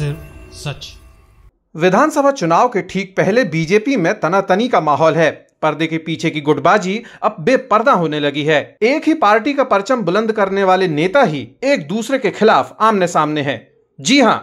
सिर्फ सच। विधानसभा चुनाव के ठीक पहले बीजेपी में तनातनी का माहौल है। पर्दे के पीछे की गुटबाजी अब बेपर्दा होने लगी है। एक ही पार्टी का परचम बुलंद करने वाले नेता ही एक दूसरे के खिलाफ आमने सामने हैं। जी हां,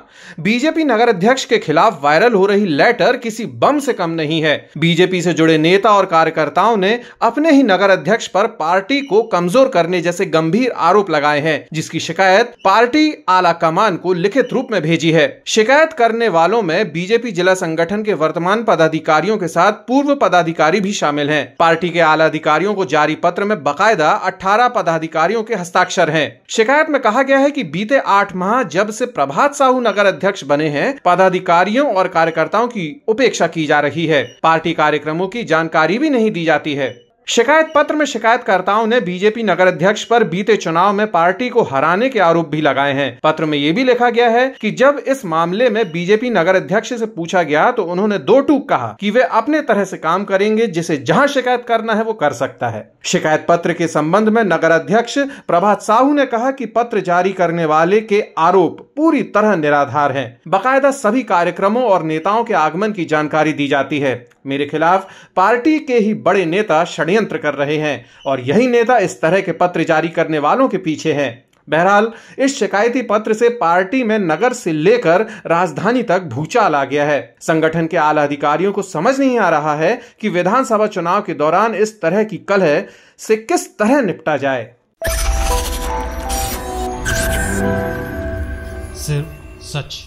बीजेपी नगर अध्यक्ष के खिलाफ वायरल हो रही लेटर किसी बम से कम नहीं है। बीजेपी से जुड़े नेता और कार्यकर्ताओं ने अपने ही नगर अध्यक्ष पर पार्टी को कमजोर करने जैसे गंभीर आरोप लगाए हैं, जिसकी शिकायत पार्टी आला कमान को लिखित रूप में भेजी है। शिकायत करने वालों में बीजेपी जिला संगठन के वर्तमान पदाधिकारियों के साथ पूर्व पदाधिकारी भी शामिल है। पार्टी के आला अधिकारियों को जारी पत्र में बाकायदा 18 पदाधिकारियों के हस्ताक्षर है। शिकायत में कहा गया है की बीते 8 माह जब से प्रभात साहू नगर अध्यक्ष बने हैं, पदाधिकारियों और कार्यकर्ताओं की उपेक्षा की जा रही है। पार्टी कार्यक्रमों की जानकारी भी नहीं दी जाती है। शिकायत पत्र में शिकायतकर्ताओं ने बीजेपी नगर अध्यक्ष पर बीते चुनाव में पार्टी को हराने के आरोप भी लगाए हैं। पत्र में यह भी लिखा गया है कि जब इस मामले में बीजेपी नगर अध्यक्ष से पूछा गया तो उन्होंने दो टूक कहा कि वे अपने तरह से काम करेंगे, जिसे जहां शिकायत करना है वो कर सकता है। शिकायत पत्र के संबंध में नगर अध्यक्ष प्रभात साहू ने कहा कि पत्र जारी करने वाले के आरोप पूरी तरह निराधार हैं। बाकायदा सभी कार्यक्रमों और नेताओं के आगमन की जानकारी दी जाती है। मेरे खिलाफ पार्टी के ही बड़े नेता षड्यंत्र कर रहे हैं और यही नेता इस तरह के पत्र जारी करने वालों के पीछे हैं। बहरहाल इस शिकायती पत्र से पार्टी में नगर से लेकर राजधानी तक भूचाल आ गया है। संगठन के आला अधिकारियों को समझ नहीं आ रहा है कि विधानसभा चुनाव के दौरान इस तरह की कलह से किस तरह निपटा जाए। सिर्फ सच।